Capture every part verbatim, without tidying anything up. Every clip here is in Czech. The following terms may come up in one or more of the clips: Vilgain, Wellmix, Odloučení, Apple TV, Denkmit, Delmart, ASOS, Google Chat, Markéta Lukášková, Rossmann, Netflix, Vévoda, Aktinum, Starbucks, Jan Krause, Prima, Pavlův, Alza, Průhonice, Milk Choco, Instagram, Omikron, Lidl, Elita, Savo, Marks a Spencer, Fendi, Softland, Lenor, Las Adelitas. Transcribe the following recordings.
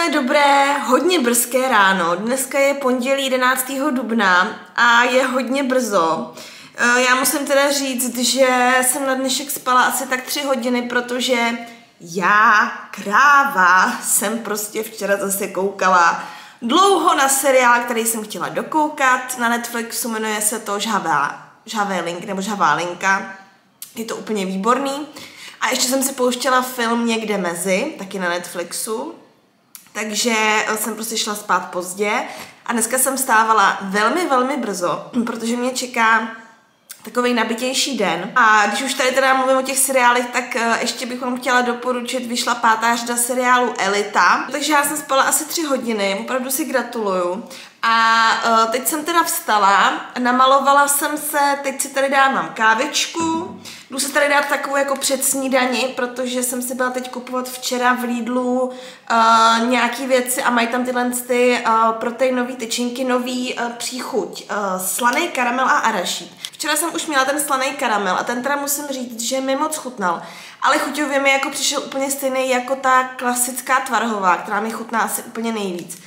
Krásné, dobré, hodně brzké ráno. Dneska je pondělí jedenáctého dubna a je hodně brzo. Já musím teda říct, že jsem na dnešek spala asi tak tři hodiny, protože já, kráva, jsem prostě včera zase koukala dlouho na seriál, který jsem chtěla dokoukat na Netflixu, jmenuje se to Žava, Žavelink, nebo Žaválinka. Je to úplně výborný. A ještě jsem si pouštěla film Někde mezi, taky na Netflixu, takže jsem prostě šla spát pozdě a dneska jsem vstávala velmi, velmi brzo, protože mě čeká takovej nabitější den. A když už tady teda mluvím o těch seriálech, tak ještě bych vám chtěla doporučit, vyšla pátá řada seriálu Elita, takže já jsem spala asi tři hodiny, opravdu si gratuluju. A teď jsem teda vstala, namalovala jsem se, teď si tady dávám kávičku, jdu se tady dát takovou jako předsnídani, protože jsem si byla teď kupovat včera v Lidlu uh, nějaký věci a mají tam tyhle ty uh, proteinové tyčinky, nový uh, příchuť, uh, slaný karamel a arašíd. Včera jsem už měla ten slaný karamel a ten teda musím říct, že mi moc chutnal, ale chuťově mi jako přišel úplně stejný jako ta klasická tvarhová, která mi chutná asi úplně nejvíc.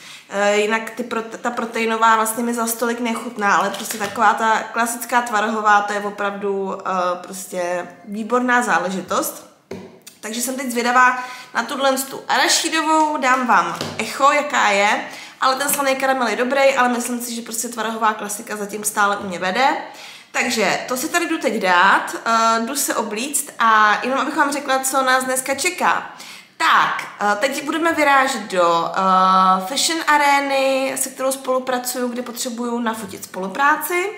Jinak ty prote, ta proteinová vlastně mi za stolik nechutná, ale prostě taková ta klasická tvarohová, to je opravdu uh, prostě výborná záležitost. Takže jsem teď zvědavá na tuhle tu arašídovou, dám vám echo, jaká je, ale ten slaný karamel je dobrý, ale myslím si, že prostě tvarohová klasika zatím stále u mě vede. Takže to si tady jdu teď dát, uh, jdu se oblíct a jenom abych vám řekla, co nás dneska čeká. Tak, teď budeme vyrážet do uh, Fashion Areny, se kterou spolupracuju, kde potřebuju nafotit spolupráci.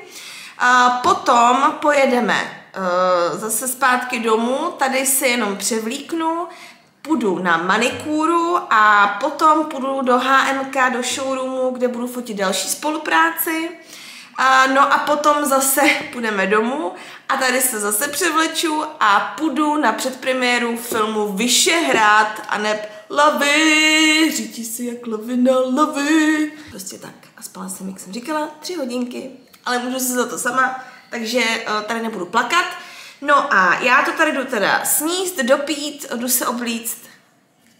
Uh, potom pojedeme uh, zase zpátky domů, tady si jenom převlíknu, půjdu na manikúru a potom půjdu do H M K, do showroomu, kde budu fotit další spolupráci. Uh, no a potom zase půjdeme domů a tady se zase převleču a půjdu na předpremiéru filmu Vyšehrad a neb lavy, řídí si jak lavina lavy. Prostě tak a spala jsem, jak jsem říkala, tři hodinky, ale můžu si za to sama, takže uh, tady nebudu plakat. No a já to tady jdu teda sníst, dopít, jdu se oblíct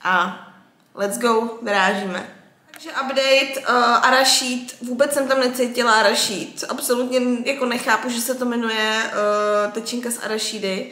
a let's go, vyrážíme. Takže update, uh, arašíd, vůbec jsem tam necítila arašíd, absolutně jako nechápu, že se to jmenuje uh, tečinka z arašídy.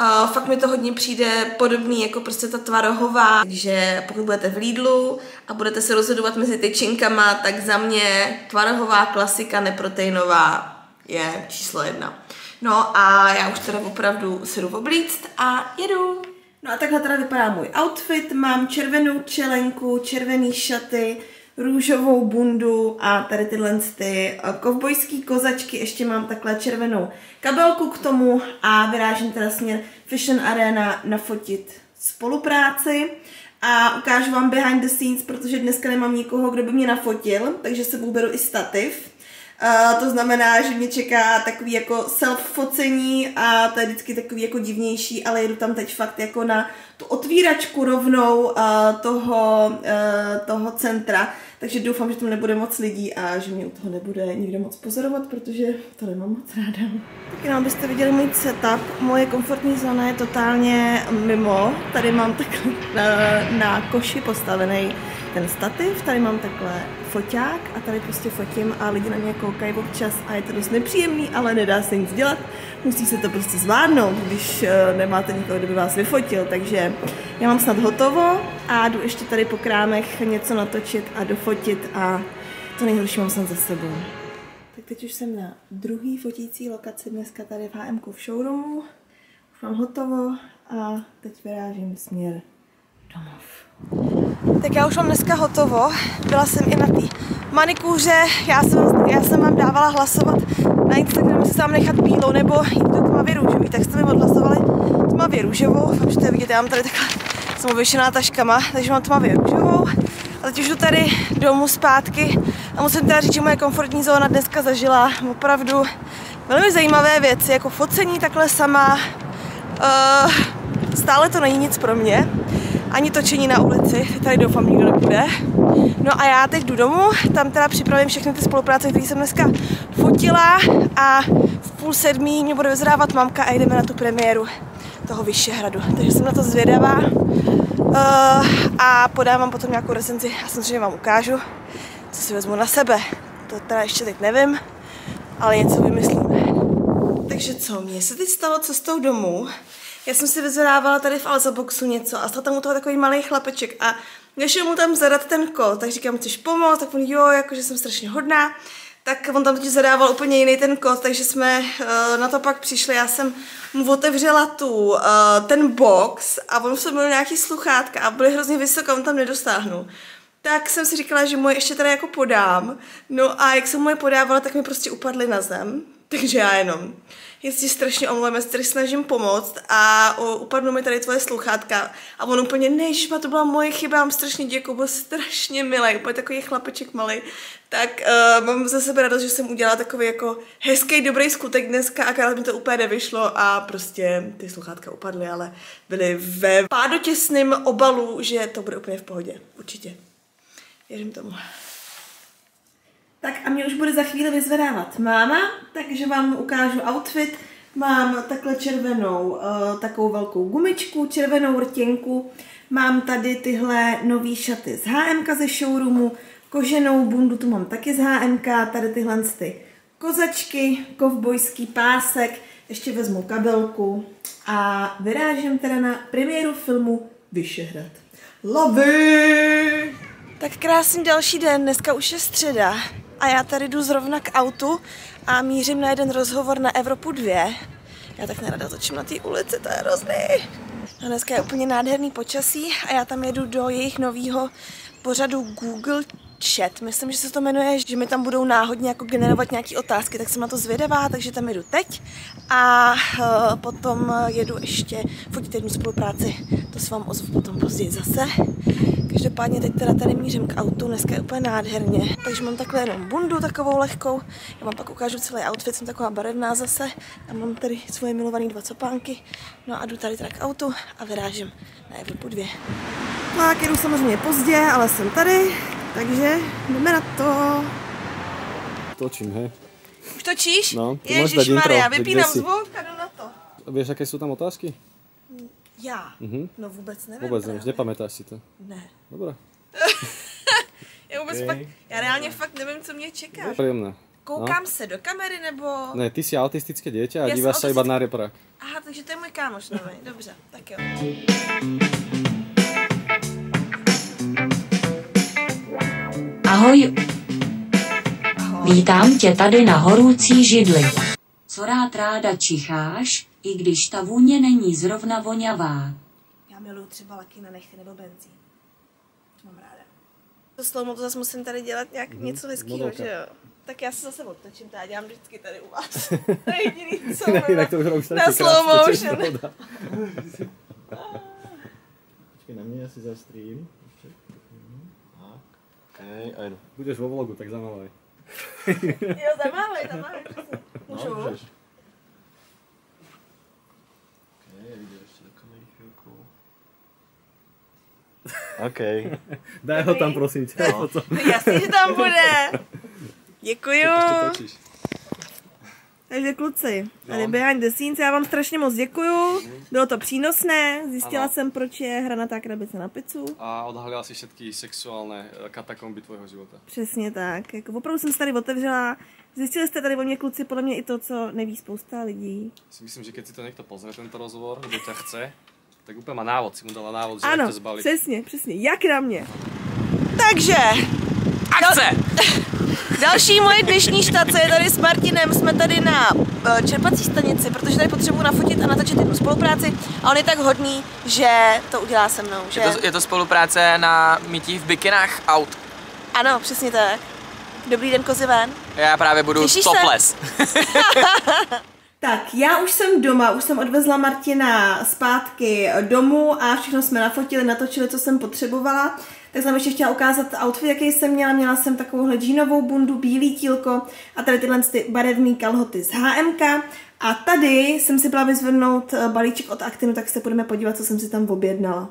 Uh, fakt mi to hodně přijde podobný jako prostě ta tvarohová, takže pokud budete v Lidlu a budete se rozhodovat mezi tyčinkama, tak za mě tvarohová klasika neproteinová je číslo jedna. No a já už teda opravdu se jdu oblíct a jedu. No a takhle teda vypadá můj outfit, mám červenou čelenku, červený šaty, růžovou bundu a tady tyhle ty kovbojský kozačky, ještě mám takhle červenou kabelku k tomu a vyrážím teda směr Fashion Arena nafotit spolupráci a ukážu vám behind the scenes, protože dneska nemám nikoho, kdo by mě nafotil, takže sebou beru i stativ. Uh, to znamená, že mě čeká takový jako self-focení a to je vždycky takový jako divnější, ale jedu tam teď fakt jako na tu otvíračku rovnou uh, toho, uh, toho centra, takže doufám, že tam nebude moc lidí a že mě u toho nebude nikdo moc pozorovat, protože to nemám moc ráda. Tak jenom byste viděli můj setup, moje komfortní zóna je totálně mimo, tady mám takhle na, na koši postavený ten stativ, tady mám takhle foťák a tady prostě fotím a lidi na mě koukají občas a je to dost nepříjemný, ale nedá se nic dělat, musí se to prostě zvládnout, když nemáte nikoho, kdo by vás vyfotil, takže já mám snad hotovo a jdu ještě tady po krámech něco natočit a dofotit a to nejhorší mám snad za sebou. Tak teď už jsem na druhý fotící lokaci dneska tady v H M K v showroomu, už mám hotovo a teď vyrážím směr domov. Tak já už mám dneska hotovo, byla jsem i na té manikúře, já jsem, já jsem vám dávala hlasovat na Instagramu, jestli se vám nechat bílou nebo jít do tmavě růžový, tak jste mi odhlasovali tmavě růžovou, už to je vidět, já mám tady takhle, jsem ověšená taškama, takže mám tmavě růžovou a teď už jdu tady domů zpátky a musím teda říct, že moje komfortní zóna dneska zažila opravdu velmi zajímavé věci, jako focení takhle sama, uh, stále to není nic pro mě. Ani točení na ulici, tady doufám nikdo nebude. No a já teď jdu domů, tam teda připravím všechny ty spolupráce, které jsem dneska fotila a v půl sedmí mě bude vyzrávat mamka a jdeme na tu premiéru. toho Vyšehradu. Takže jsem na to zvědavá uh, a podám vám potom nějakou recenzi a samozřejmě vám ukážu, co si vezmu na sebe. To teda ještě teď nevím, ale něco vymyslíme. Takže co, mně se teď stalo cestou domů. Já jsem si vyzvedávala tady v Alza boxu něco a stal tam u toho takový malý chlapeček a nešel mu tam zadat ten kód, tak říkám, chceš pomoct, tak on jo, jakože jsem strašně hodná. Tak on tam totiž zadával úplně jiný ten kód, takže jsme uh, na to pak přišli. Já jsem mu otevřela tu, uh, ten box a on se měl nějaký sluchátka a byly hrozně vysoké, on tam nedostáhnul. Tak jsem si říkala, že mu je ještě teda jako podám, no a jak jsem mu je podávala, tak mi prostě upadly na zem. Takže já jenom, jestli strašně omluvím, jestli snažím pomoct a o, upadnou mi tady tvoje sluchátka a on úplně, nejžišma, to byla moje chyba, mám strašně děkuju, byl strašně milý, úplně takový chlapeček malý, tak uh, mám za sebe radost, že jsem udělala takový jako hezký, dobrý skutek dneska, akorát mi to úplně nevyšlo a prostě ty sluchátka upadly, ale byly ve pádotěsném obalu, že to bude úplně v pohodě, určitě, věřím tomu. Tak a mě už bude za chvíli vyzvedávat máma, takže vám ukážu outfit. Mám takhle červenou uh, takovou velkou gumičku, červenou rtěnku. Mám tady tyhle nový šaty z H M K ze showroomu, koženou bundu tu mám taky z H M K, tady tyhle ty kozačky, kovbojský pásek, ještě vezmu kabelku a vyrážím teda na premiéru filmu Vyšehrad. Love! Tak krásný další den, dneska už je středa. A já tady jdu zrovna k autu a mířím na jeden rozhovor na Evropu dva. Já tak nerada točím na té ulici, to je hrozný. A dneska je úplně nádherný počasí a já tam jedu do jejich nového pořadu Google Chat. Myslím, že se to jmenuje, že mi tam budou náhodně jako generovat nějaké otázky, tak jsem na to zvědavá, takže tam jedu teď. A potom jedu ještě fotit jednu spolupráci, to se vám ozvu potom později zase. Každopádně teď teda tady mířím k autu, dneska je úplně nádherně. Takže mám takhle jenom bundu takovou lehkou, já vám pak ukážu celý outfit, jsem taková barevná zase. A mám tady svoje milované dva copánky. No a jdu tady teda k autu a vyrážím na Evropu dva. Tak jedu samozřejmě pozdě, ale jsem tady, takže jdeme na to. Točím, hej. Už točíš? No, ježišmarja, vypínám zvuk a jdu na to. A víš, jaké jsou tam otázky? Já? Mm-hmm. No vůbec nevím. Vůbec nevím, nepamětáš si to? Ne. Dobrá. já vůbec okay. fakt, já reálně fakt nevím, co mě čeká. Nepříjemné. Koukám no. se do kamery, nebo... Ne, ty jsi autistické dítě a já díváš se iba na reprák. Aha, takže to je můj kámoš nový, dobře, tak jo. Ahoj. Ahoj. Vítám tě tady na horúcí židli. Co rád ráda čicháš? I když ta vůně není zrovna voňavá. Já miluju třeba laky na nechty nebo benzín. To mám ráda. To slovo, to zase musím tady dělat nějak mm-hmm. něco hezkýho, že jo? Tak já se zase odtočím, já dělám vždycky tady u vás. To je jediný, co mám na slow motion. Počkej, na mě, já si zastrím. Hej, a jdu. Budeš vo vlogu, tak zamávaj. Jo, zamávaj, zamávaj. Můžu? No, já viděl ještě do kamery chvilku. OK. Daj ho tam, prosím tě. No. Jasně, že tam bude. Děkuju. Takže kluci, tady behind the scenes, já vám strašně moc děkuju. Bylo to přínosné, zjistila ano. jsem, proč je hranatá krabice na pizzu. A odhalila si všetky sexuální katakomby tvojho života. Přesně tak. Jako, opravdu jsem se tady otevřela. Zjistili jste tady o mě, kluci, podle mě i to, co neví spousta lidí. Si myslím, že když si to někdo pozře, tento rozhovor, kdo tě chce, tak úplně má návod, si mu dala návod, že ano, jak to zbalit. přesně, přesně, jak na mě. Takže... Akce! Další moje dnešní štace je tady s Martinem, jsme tady na čerpací stanici, protože tady potřebuji nafotit a natočit jednu spolupráci a on je tak hodný, že to udělá se mnou, že? Je to, je to spolupráce na mytí v bikinách aut. Ano, přesně tak. Dobrý den, Koziván. Já právě budu topless. Tak, já už jsem doma, už jsem odvezla Martina zpátky domů a všechno jsme nafotili, natočili, co jsem potřebovala. Tak jsem ještě chtěla ukázat outfit, jaký jsem měla. Měla jsem takovouhle džínovou bundu, bílý tílko a tady tyhle ty barevné kalhoty z H M K. A tady jsem si byla vyzvednout balíček od Aktinu, tak se půjdeme podívat, co jsem si tam objednala.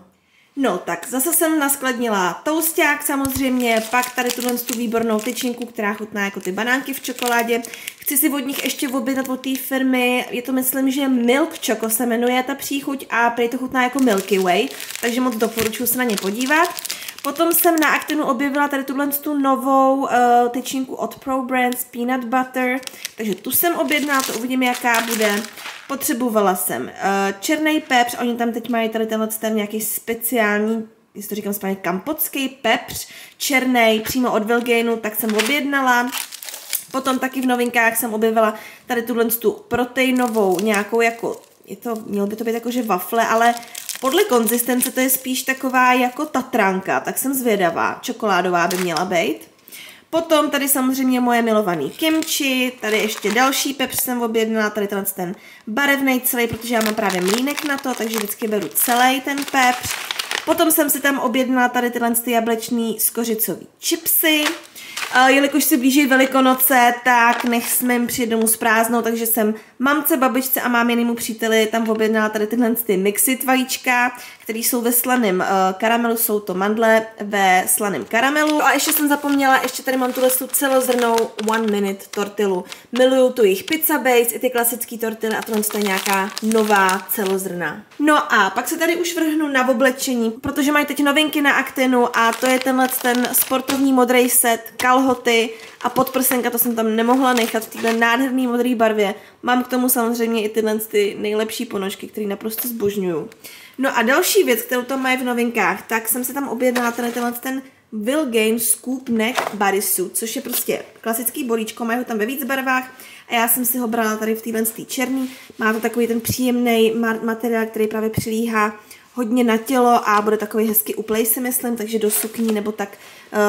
No tak zase jsem naskladnila tousták samozřejmě, pak tady tuhle tu výbornou tyčinku, která chutná jako ty banánky v čokoládě. Chci si od nich ještě objednat od té firmy, je to myslím, že Milk Choco se jmenuje ta příchuť a prý to chutná jako Milky Way, takže moc doporučuji se na ně podívat. Potom jsem na Aktinu objevila tady tuhle tu novou uh, tyčinku od Pro Brands Peanut Butter, takže tu jsem objednala, to uvidím, jaká bude. Potřebovala jsem uh, černý pepř, oni tam teď mají tady tenhle ten nějaký speciální, jestli to říkám správně, kampotský pepř, černý, přímo od Vilgainu, tak jsem objednala. Potom taky v novinkách jsem objevila tady tuhle tu proteinovou nějakou jako, je to, mělo by to být jako že wafle, ale podle konzistence to je spíš taková jako tatranka, tak jsem zvědavá, čokoládová by měla být. Potom tady samozřejmě moje milovaný kimchi, tady ještě další pepř jsem objednala, tady ten barevný celý, protože já mám právě mlínek na to, takže vždycky beru celý ten pepř. Potom jsem si tam objednala tady tyhle jablečný skořicový chipsy. Jelikož se blíží Velikonoce, tak nech smím přijít domů s prázdnou, takže jsem mamce, babičce a máminému příteli tam objednala tady tyhle ty mixit vajíčka, které jsou ve slaném karamelu, jsou to mandle ve slaném karamelu. A ještě jsem zapomněla, ještě tady mám tuhle celozrnou one minute tortilu. Miluju tu jejich pizza base, i ty klasické tortily a tohle to je nějaká nová celozrná. No a pak se tady už vrhnu na oblečení, protože mají teď novinky na Aktinu a to je tenhle ten sportovní modrý set, kalhoty a podprsenka, to jsem tam nemohla nechat v této nádherné modré barvě. Mám k tomu samozřejmě i tyhle ty nejlepší ponožky, které naprosto zbožňuju. No a další věc, kterou tam mají v novinkách, tak jsem se tam objednala tenhle ten Vilgain Scoop Neck Bodysuit, což je prostě klasický bolíčko, mají ho tam ve víc barvách a já jsem si ho brala tady v téhle černý. Má to takový ten příjemný materiál, který právě přilíhá hodně na tělo a bude takový hezky uplej, si myslím, takže do sukní nebo tak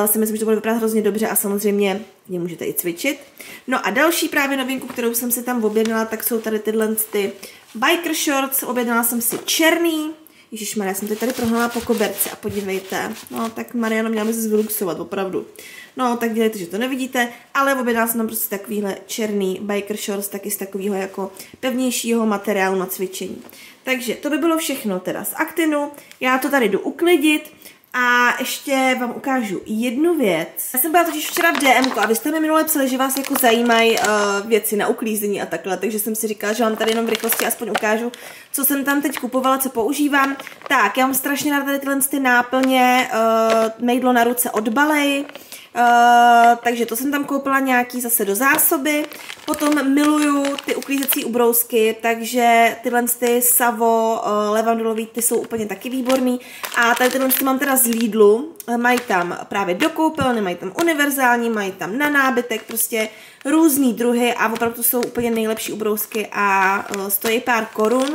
uh, si myslím, že to bude vypadat hrozně dobře a samozřejmě mě můžete i cvičit. No a další právě novinku, kterou jsem si tam objednala, tak jsou tady tyhle ty biker shorts, objednala jsem si černý. Ježišmarja, já jsem teď tady prohnala po koberci a podívejte, no tak Mariano, měla by se zvyluxovat, opravdu. No tak dělejte, že to nevidíte, ale objednala jsem tam prostě takovýhle černý biker shorts, taky z takového jako pevnějšího materiálu na cvičení. Takže to by bylo všechno teda z Aktinu, já to tady jdu uklidit a ještě vám ukážu jednu věc. Já jsem byla totiž včera v DMku a vy jste mi minule psali, že vás jako zajímají uh, věci na uklízení a takhle, takže jsem si říkala, že vám tady jenom v rychlosti aspoň ukážu, co jsem tam teď kupovala, co používám. Tak, já mám strašně ráda tady tyhle ty náplně, uh, mejdlo na ruce od Balej. Uh, takže to jsem tam koupila nějaký zase do zásoby. Potom miluju ty uklízecí ubrousky, takže tyhle ty Savo, uh, levandulový, ty jsou úplně taky výborný. A tady tyhle mám teda z Lidlu, mají tam právě do koupelny, mají tam univerzální, mají tam na nábytek, prostě různý druhy a opravdu jsou úplně nejlepší ubrousky a uh, stojí pár korun.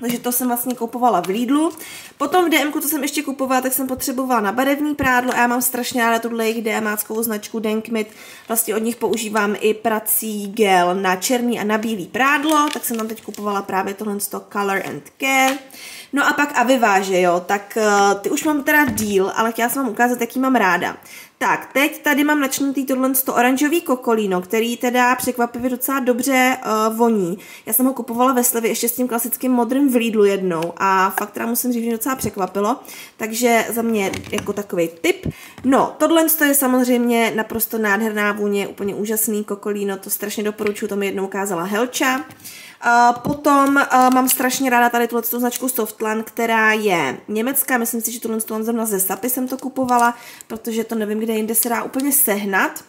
Takže to jsem vlastně kupovala v Lidlu. Potom v DMku, co jsem ještě kupovala, tak jsem potřebovala na barevný prádlo a já mám strašně ráda tuhle jejich DMáckou značku Denkmit. Vlastně od nich používám i prací gel na černý a na bílý prádlo, tak jsem tam teď kupovala právě tohle Color and Care. No a pak Aviva, že jo, tak uh, ty už mám teda díl, ale chtěla jsem vám ukázat, jaký mám ráda. Tak, teď tady mám načnutý tohle oranžový kokolíno, který teda překvapivě docela dobře uh, voní. Já jsem ho kupovala ve slevě ještě s tím klasickým modrým v Lidlu jednou a fakt teda musím říct, že docela překvapilo, takže za mě jako takový tip. No, tohle je samozřejmě naprosto nádherná vůně, úplně úžasný kokolíno, to strašně doporučuji, to mi jednou ukázala Helča. Uh, potom uh, mám strašně ráda tady tuhle značku Softland, která je německá, myslím si, že tuhle zrovna ze Sapy jsem to kupovala, protože to nevím, kde jinde se dá úplně sehnat.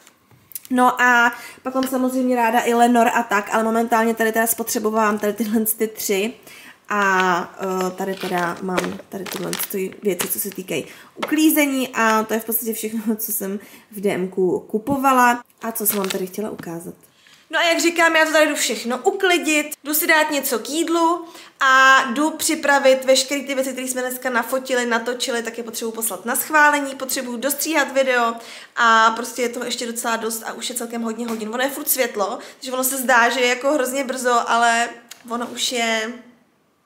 No a pak mám samozřejmě ráda i Lenor a tak, ale momentálně tady teda spotřebovávám tady tyhle ty tři a uh, tady teda mám tady tyhle ty věci, co se týkají uklízení a to je v podstatě všechno, co jsem v DMku kupovala a co jsem vám tady chtěla ukázat. No a jak říkám, já to tady jdu všechno uklidit, jdu si dát něco k jídlu a jdu připravit veškeré ty věci, které jsme dneska nafotili, natočili, tak je potřebuji poslat na schválení, potřebuji dostříhat video a prostě je toho ještě docela dost a už je celkem hodně hodin. Ono je furt světlo, takže ono se zdá, že je jako hrozně brzo, ale ono už je...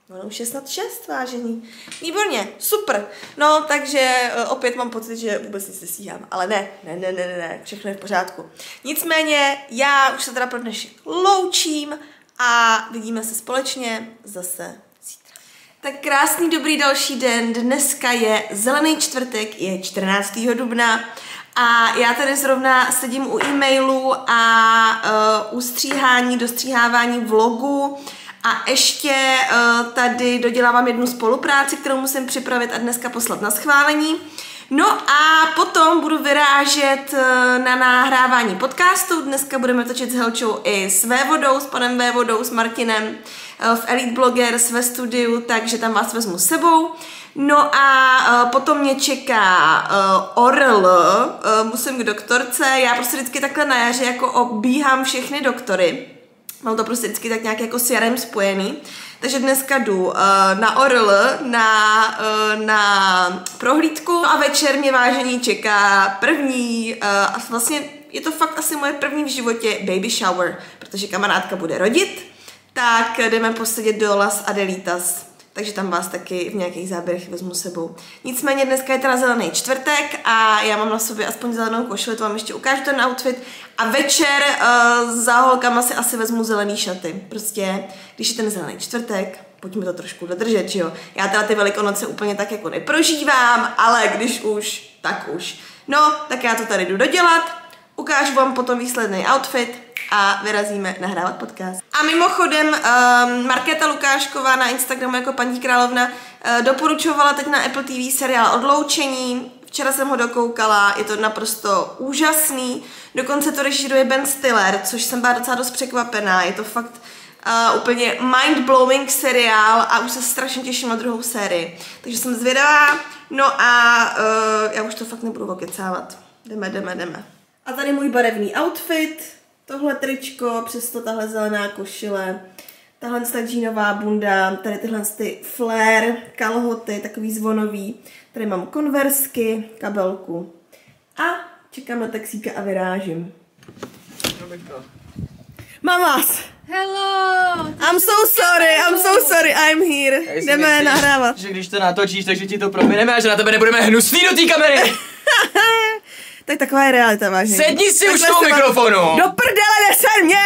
Ono už je snad šest, vážení. Výborně, super. No, takže opět mám pocit, že vůbec nic nestíhám. Ale ne, ne, ne, ne, ne, všechno je v pořádku. Nicméně, já už se teda pro dnešek loučím a vidíme se společně zase zítra. Tak krásný dobrý další den, dneska je zelený čtvrtek, je čtrnáctého dubna a já tady zrovna sedím u e-mailu a uh, u stříhání, dostříhávání vlogu a ještě uh, tady dodělávám jednu spolupráci, kterou musím připravit a dneska poslat na schválení. No a potom budu vyrážet na nahrávání podcastu. Dneska budeme točit s Helčou i s Vévodou, s panem Vévodou, s Martinem v Elite Blogger, ve studiu, takže tam vás vezmu s sebou. No a potom mě čeká orl, musím k doktorce, já prostě vždycky takhle na jaře jako obíhám všechny doktory. Mám to prostě vždycky tak nějak jako s jarem spojený. Takže dneska jdu uh, na orl, na, uh, na prohlídku a večer mě vážení čeká první, uh, a vlastně je to fakt asi moje první v životě baby shower, protože kamarádka bude rodit, tak jdeme posedět do Las Adelitas. Takže tam vás taky v nějakých záběrech vezmu sebou. Nicméně dneska je teda zelený čtvrtek a já mám na sobě aspoň zelenou košili, to vám ještě ukážu ten outfit. A večer uh, za holkama si asi vezmu zelený šaty. Prostě, když je ten zelený čtvrtek, pojďme to trošku dodržet, že jo. Já teda ty velikonoce úplně tak jako neprožívám, ale když už, tak už. No, tak já to tady jdu dodělat, ukážu vám potom výsledný outfit a vyrazíme nahrávat podcast. A mimochodem um, Markéta Lukášková na Instagramu jako paní královna uh, doporučovala teď na Apple T V seriál Odloučení. Včera jsem ho dokoukala, je to naprosto úžasný. Dokonce to režíruje Ben Stiller, což jsem byla docela dost překvapená. Je to fakt uh, úplně mind-blowing seriál a už se strašně těším na druhou sérii. Takže jsem zvědavá, no a uh, já už to fakt nebudu okecávat. Jdeme, jdeme, jdeme. A tady můj barevný outfit. Tohle tričko, přesto tahle zelená košile, tahle džínová bunda, tady tyhle ty flare, kalhoty, takový zvonový. Tady mám konversky, kabelku a čekám na taxíka a vyrážím. Mám vás! Hello! I'm so sorry, I'm so sorry, I'm here. Jdeme myslíš, nahrávat. Že když to natočíš, takže ti to promineme a že na tebe nebudeme hnusný do té kamery! Tak taková je realita, vážení. Sedni si takhle už toho mikrofonu! Vám... Do prdele, nese mě!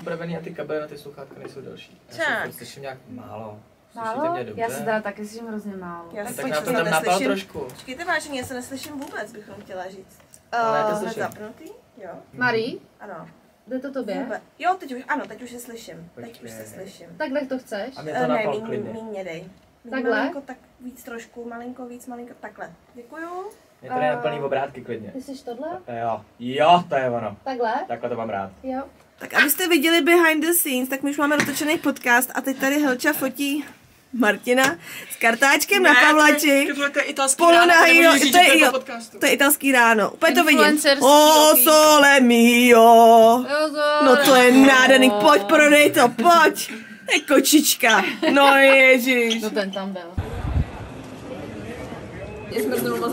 Opravený a ty kabely na ty sluchátka nejsou další. Já slyším nějak málo. Málo? Já se teda taky slyším hrozně málo. Já tak počkej, já to tam napal trošku. Počkejte vážení, já se neslyším vůbec, bych vám chtěla říct. Uh, Jsme zapnutý? Jo. Marie? Ano. Jde to tobě? Vůbec. Jo, teď už, ano, teď už se slyším. Počkej. Teď už se slyším. Takhle to chceš? A mě to napal klidně. Míň dej. Takhle? Tak víc trošku, malinko víc, malinko, takhle. Děkuju. Je tady uh, plný obrátky klidně. Ty jsi tohle? Jo, jo, to je ono. Takhle? Takhle to mám rád. Jo. Tak abyste viděli behind the scenes, tak my už máme dotočený podcast a teď tady Helča fotí Martina s kartáčkem ne, na kavlači. Polonahyho, to, to, to je italský ráno. Úplně to vidím. O sole mio. No to je nádherný, pojď, prodej to, pojď. To je kočička. No ježiš. No ten tam byl. I love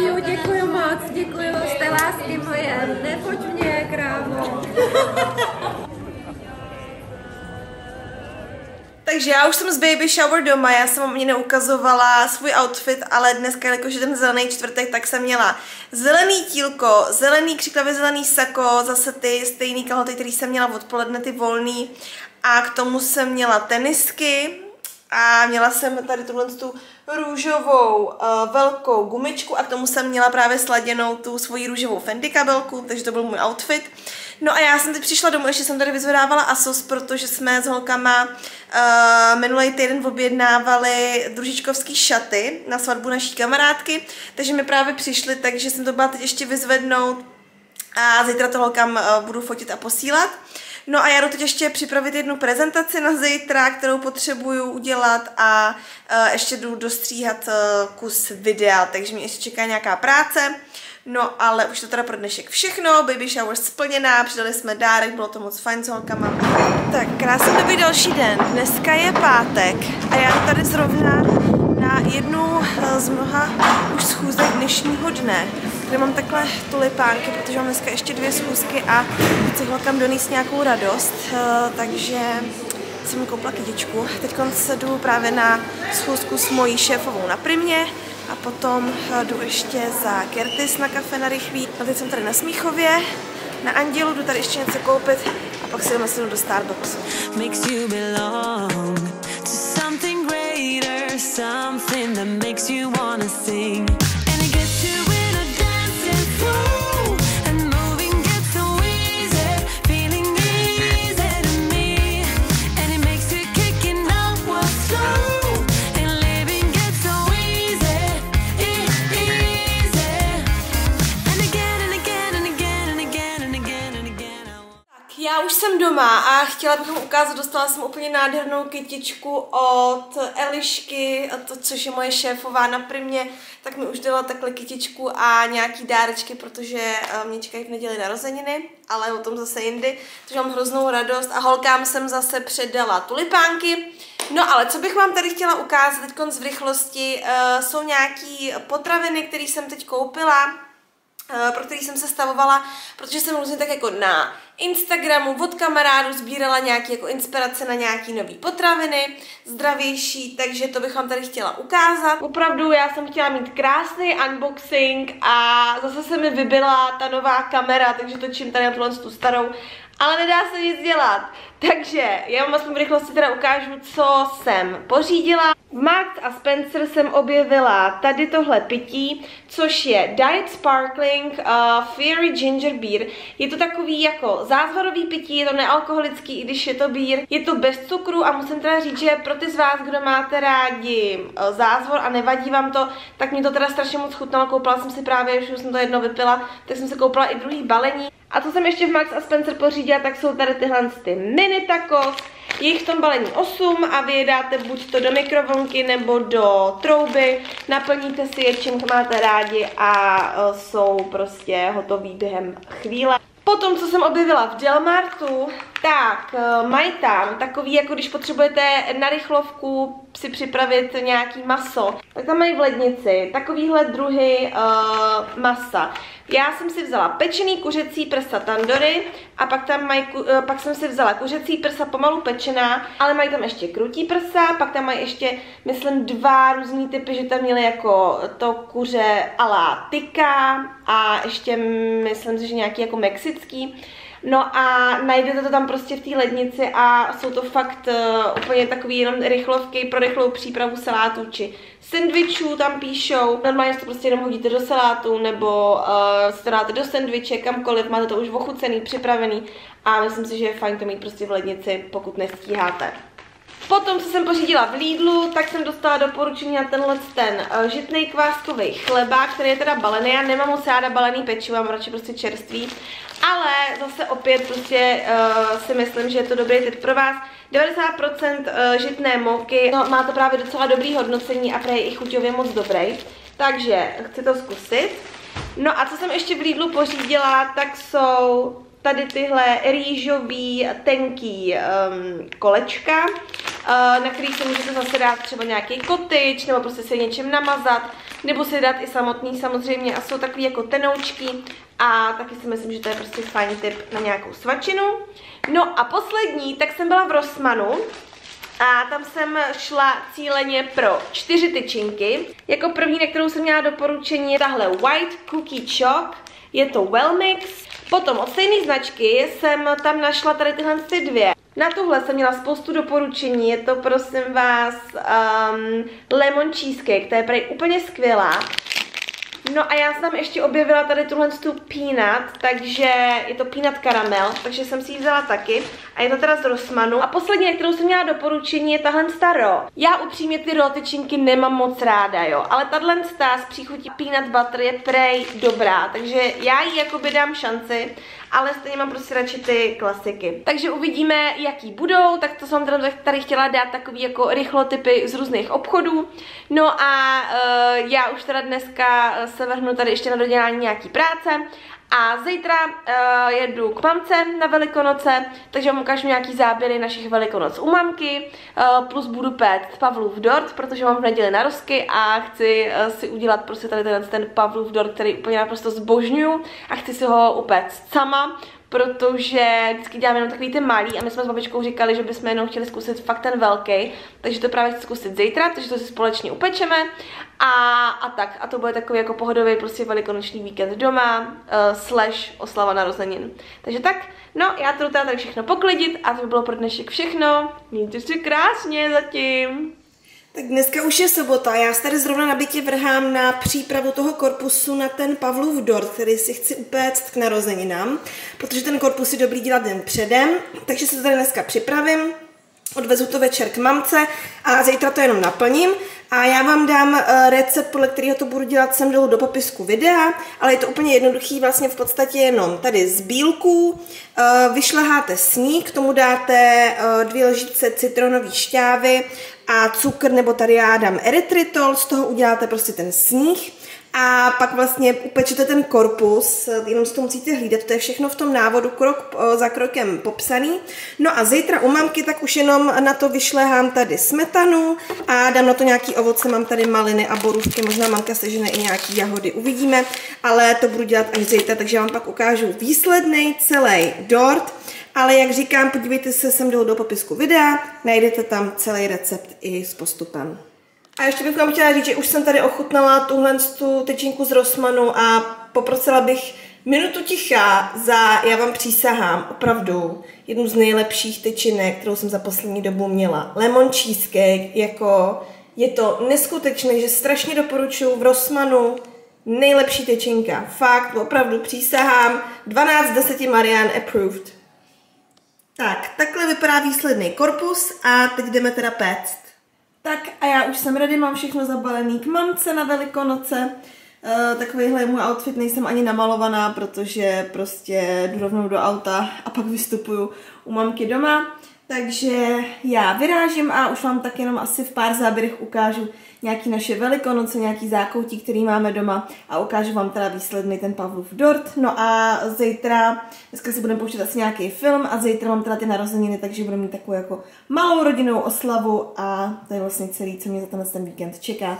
you, děkuji moc, děkuji, jste lásky moje, nefoť mě, krávo. Takže já už jsem z baby shower doma, já jsem mě neukazovala svůj outfit, ale dneska, jakože ten zelený čtvrtek, tak jsem měla zelený tílko, zelený křiklavě zelený sako, zase ty stejný kalhoty, který jsem měla odpoledne, ty volný, a k tomu jsem měla tenisky. A měla jsem tady tuhle tu růžovou uh, velkou gumičku a k tomu jsem měla právě sladěnou tu svoji růžovou Fendi kabelku, takže to byl můj outfit. No a já jsem teď přišla domů, ještě jsem tady vyzvedávala ASOS, protože jsme s holkama uh, minulý týden objednávali družičkovský šaty na svatbu naší kamarádky, takže mi právě přišly, takže jsem to byla teď ještě vyzvednout a zítra to holkám uh, budu fotit a posílat. No a já jdu teď ještě připravit jednu prezentaci na zítra, kterou potřebuju udělat a uh, ještě jdu dostříhat uh, kus videa, takže mě ještě čeká nějaká práce. No ale už to teda pro dnešek všechno, baby shower splněná, přidali jsme dárek, bylo to moc fajn s holkama. Tak krásný dobrý další den, dneska je pátek a já jdu tady zrovna na jednu z mnoha už schůzek dnešního dne, kde mám takhle tulipánky, protože mám dneska ještě dvě schůzky a chci holkám donést nějakou radost, takže jsem koupila kytičku. Teď se jdu právě na schůzku s mojí šéfovou na Primě a potom jdu ještě za Kertis na kafe na rychlý. A teď jsem tady na Smíchově, na Andělu, jdu tady ještě něco koupit a pak si jdeme do Starbucksu. something that makes you wanna sing. Já už jsem doma a chtěla bych vám ukázat, dostala jsem úplně nádhernou kytičku od Elišky, to, což je moje šéfová na Primě, tak mi už dala takhle kytičku a nějaký dárečky, protože mě čekají v neděli narozeniny, ale o tom zase jindy, takže mám hroznou radost a holkám jsem zase předala tulipánky. No ale co bych vám tady chtěla ukázat teďkon v rychlosti, jsou nějaký potraviny, které jsem teď koupila, pro který jsem se stavovala, protože jsem různě tak jako na Instagramu od kamarádů sbírala nějaké jako inspirace na nějaké nové potraviny, zdravější, takže to bych vám tady chtěla ukázat. Opravdu já jsem chtěla mít krásný unboxing a zase se mi vybila ta nová kamera, takže točím tady na tuhle tu starou, ale nedá se nic dělat. Takže já vám aspoň v rychlosti teda ukážu, co jsem pořídila. V Marks a Spencer jsem objevila tady tohle pití, což je Diet Sparkling uh, Fairy Ginger Beer. Je to takový jako zázvorový pití, je to nealkoholický, i když je to bír. Je to bez cukru a musím teda říct, že pro ty z vás, kdo máte rádi uh, zázvor a nevadí vám to, tak mě to teda strašně moc chutnalo. Koupila jsem si právě, už jsem to jedno vypila, tak jsem si koupila i druhý balení. A co jsem ještě v Marks a Spencer pořídila, tak jsou tady tyhle ty mini tacos. Je jich v tom balení osm a vy je dáte buď to do mikrovlnky nebo do trouby, naplníte si je čím máte rádi a jsou prostě hotový během chvíle. Potom, co jsem objevila v Delmartu, tak mají tam takový, jako když potřebujete na rychlovku si připravit nějaký maso, tak tam mají v lednici takovýhle druhy uh, masa. Já jsem si vzala pečený kuřecí prsa tandory a pak, tam mají, uh, pak jsem si vzala kuřecí prsa pomalu pečená, ale mají tam ještě krutí prsa, pak tam mají ještě, myslím, dva různý typy, že tam měly jako to kuře a la tyka a ještě, myslím si, že nějaký jako mexický. No a najdete to tam prostě v té lednici a jsou to fakt uh, úplně takový jenom rychlovky pro rychlou přípravu salátů či sendvičů, tam píšou. Normálně to prostě jenom hodíte do salátu nebo uh, si to dáte do sendviče, kamkoliv, máte to už ochucený, připravený a myslím si, že je fajn to mít prostě v lednici, pokud nestíháte. Potom, co jsem pořídila v Lidlu, tak jsem dostala doporučení na tenhle ten žitnej kváskový chleba, který je teda balený. Já nemám moc ráda balený pečivo, mám radši prostě čerstvý. Ale zase opět prostě uh, si myslím, že je to dobrý tip pro vás. devadesát procent žitné mouky, no, má to právě docela dobrý hodnocení a prej je i chuťově moc dobrý. Takže chci to zkusit. No a co jsem ještě v Lidlu pořídila, tak jsou tady tyhle rýžový tenký um, kolečka, uh, na kterých si můžete zase dát třeba nějaký kotyč, nebo prostě si něčem namazat, nebo si dát i samotný samozřejmě a jsou takový jako tenoučky a taky si myslím, že to je prostě fajn tip na nějakou svačinu. No a poslední, tak jsem byla v Rossmannu a tam jsem šla cíleně pro čtyři tyčinky. Jako první, na kterou jsem měla doporučení, je tahle White Cookie Chalk, je to Wellmix. Potom od stejné značky jsem tam našla tady tyhle ty dvě. Na tuhle jsem měla spoustu doporučení, je to prosím vás um, Lemon Cheesecake, to je prej úplně skvělá. No a já jsem tam ještě objevila tady tuhle tu peanut, takže je to peanut karamel, takže jsem si ji vzala taky a je to teda z Rossmannu. A poslední, kterou jsem měla doporučení, je tahle Staro. Já upřímně ty rotyčinky nemám moc ráda, jo, ale tahle stá z příchutí peanut butter je prej dobrá, takže já ji jakoby dám šanci, ale stejně mám prostě radši ty klasiky. Takže uvidíme, jaký budou, tak to jsem tady chtěla dát takový jako rychlotypy z různých obchodů. No a uh, já už teda dneska se vrhnu tady ještě na dodělání nějaký práce a zítra uh, jedu k mamce na Velikonoce, takže vám ukážu nějaký záběry našich Velikonoc u mamky, uh, plus budu péct Pavlův dort, protože mám v neděli narozky a chci uh, si udělat prostě tady ten, ten Pavlův dort, který úplně naprosto zbožňuju a chci si ho upéct sama, protože vždycky děláme jenom takový ty malý a my jsme s babičkou říkali, že bychom jenom chtěli zkusit fakt ten velký, takže to právě chci zkusit zítra, takže to si společně upečeme a, a tak. A to bude takový jako pohodový prostě velikonoční víkend doma, uh, slash oslava narozenin. Takže tak, no já to jdu tady všechno poklidit a to by bylo pro dnešek všechno. Mějte se krásně zatím. Tak dneska už je sobota, já se tady zrovna na bytě vrhám na přípravu toho korpusu na ten Pavlův dort, který si chci upéct k narozeninám, protože ten korpus je dobrý dělat den předem, takže se to tady dneska připravím, odvezu to večer k mamce a zítra to jenom naplním. A já vám dám recept, podle kterého to budu dělat sem dolů do popisku videa, ale je to úplně jednoduchý, vlastně v podstatě jenom tady z bílků vyšleháte sníh, k tomu dáte dvě lžíce citronové šťávy a cukr, nebo tady já dám erytritol, z toho uděláte prostě ten sníh a pak vlastně upečete ten korpus, jenom si to musíte hlídat, to je všechno v tom návodu krok za krokem popsaný. No a zítra u mamky tak už jenom na to vyšlehám tady smetanu a dám na to nějaký ovoce, mám tady maliny a borůvky, možná mamka sežene i nějaký jahody, uvidíme, ale to budu dělat až zítra, takže vám pak ukážu výsledný celý dort, ale jak říkám, podívejte se sem dolů do popisku videa, najdete tam celý recept i s postupem. A ještě bych vám chtěla říct, že už jsem tady ochutnala tuhle tu tyčinku z Rossmannu a poprosila bych minutu ticha za, já vám přísahám, opravdu jednu z nejlepších tyčinek, kterou jsem za poslední dobu měla. Lemon cheesecake, jako je to neskutečné, že strašně doporučuji v Rossmannu, nejlepší tyčinka, fakt, opravdu přísahám, dvanáct z deseti Marianne approved. Tak, takhle vypadá výsledný korpus a teď jdeme teda péct. Tak a já už jsem ready, mám všechno zabalený k mamce na Velikonoce. E, takovýhle je můj outfit, nejsem ani namalovaná, protože prostě jdu rovnou do auta a pak vystupuju u mamky doma. Takže já vyrážím a už vám tak jenom asi v pár záběrech ukážu nějaký naše Velikonoce, nějaký zákoutí, který máme doma a ukážu vám teda výsledný ten Pavlův dort. No a zítra, dneska si budeme pouštět asi nějaký film a zítra mám teda ty narozeniny, takže budeme mít takovou jako malou rodinnou oslavu a to je vlastně celý, co mě za tenhle ten víkend čeká.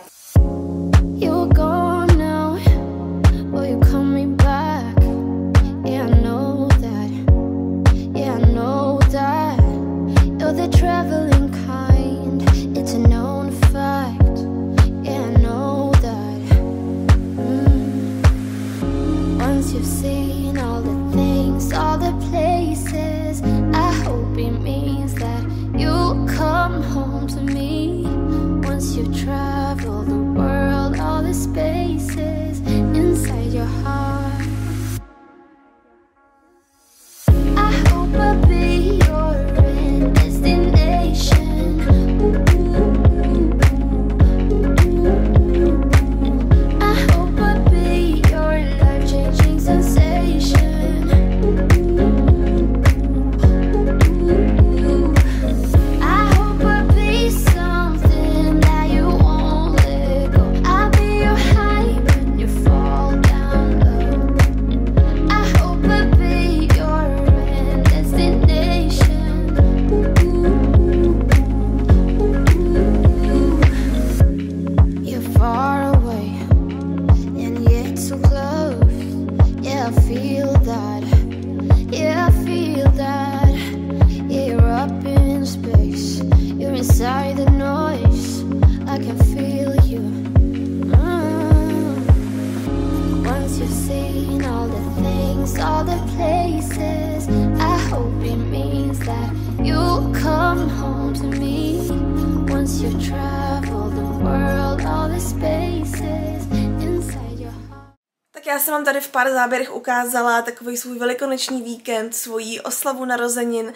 Já jsem vám tady v pár záběrech ukázala takový svůj velikonoční víkend, svoji oslavu narozenin.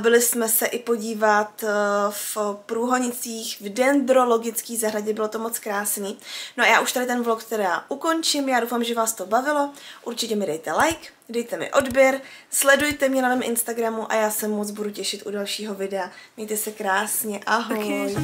Byli jsme se i podívat v Průhonicích, v dendrologické zahradě, bylo to moc krásný. No a já už tady ten vlog teda ukončím, já doufám, že vás to bavilo. Určitě mi dejte like, dejte mi odběr, sledujte mě na mém Instagramu a já se moc budu těšit u dalšího videa. Mějte se krásně, ahoj!